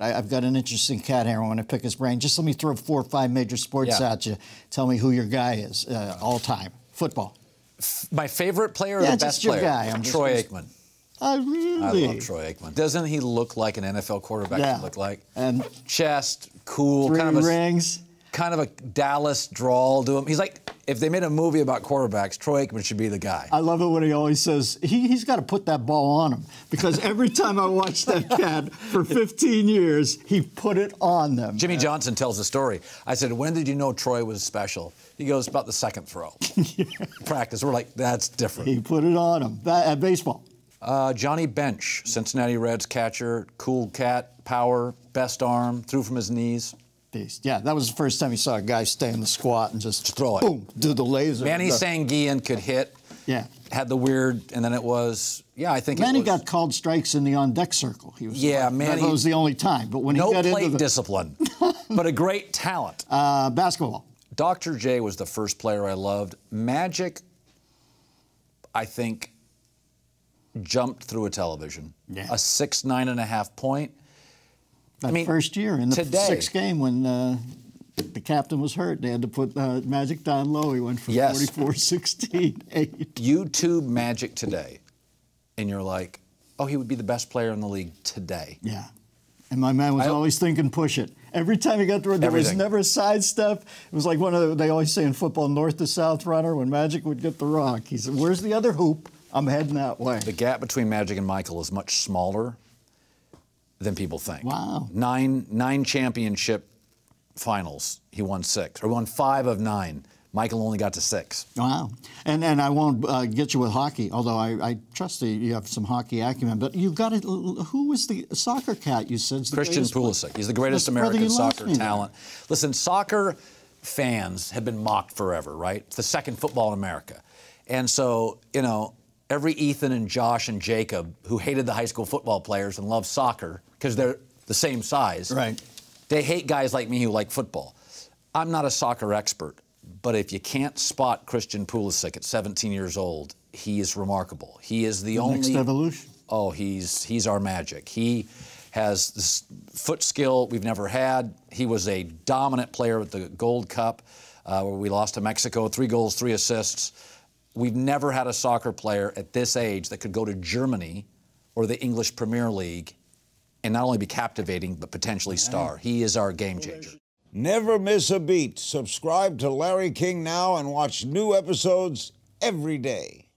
I've got an interesting cat here. I want to pick his brain. Just let me throw 4 or 5 major sports at you. Tell me who your guy is all time. Football. My favorite player or the best player? Yeah, just your guy. Troy Aikman. Really? I love Troy Aikman. Doesn't he look like an NFL quarterback should look like? Chest, cool. 3 kind of rings. Kind of a Dallas drawl to him. He's like, if they made a movie about quarterbacks, Troy Aikman should be the guy. I love it when he always says, he's got to put that ball on him. Because every time I watch that cat for 15 years, he put it on them. Jimmy Johnson tells the story. I said, when did you know Troy was special? He goes, about the second throw. Practice. We're like, that's different. He put it on him. At baseball. Johnny Bench, Cincinnati Reds catcher, cool cat, power, best arm, threw from his knees. Beast. Yeah, that was the first time you saw a guy stay in the squat and just throw it. Boom, do the laser. Manny Sanguian could hit. Yeah. Had the weird, and then it was, I think Manny got called strikes in the on-deck circle. He was Manny. That was the only time. But when he got into the discipline, but a great talent. Basketball. Dr. J was the first player I loved. Magic, I think, jumped through a television. Yeah. A 6, 9.5 point. That first year in the sixth game when the captain was hurt, they had to put Magic down low. He went for 44, 16, 8. You tube Magic today, and you're like, oh, he would be the best player in the league today. Yeah. And my man was always thinking, push it. Every time he got through, there was never a sidestep. It was like one of the, they always say in football, north to south runner, when Magic would get the rock. He said, where's the other hoop? I'm heading that way. The gap between Magic and Michael is much smaller than people think. Wow. Nine championship finals. He won 6. Or won 5 of 9. Michael only got to 6. Wow. And I won't get you with hockey, although I trust that you have some hockey acumen. But you've got to, who was the soccer cat you said? Christian Pulisic. He's the greatest American soccer talent. Listen, soccer fans have been mocked forever, right? It's the second football in America. And so, you know, every Ethan and Josh and Jacob who hated the high school football players and loved soccer because they're the same size, right? They hate guys like me who like football. I'm not a soccer expert, but if you can't spot Christian Pulisic at 17 years old, he is remarkable. He is the only next evolution. Oh, he's our Magic. He has this foot skill we've never had. He was a dominant player at the Gold Cup where we lost to Mexico, 3 goals, 3 assists. We've never had a soccer player at this age that could go to Germany or the English Premier League and not only be captivating, but potentially star. He is our game changer. Never miss a beat. Subscribe to Larry King Now and watch new episodes every day.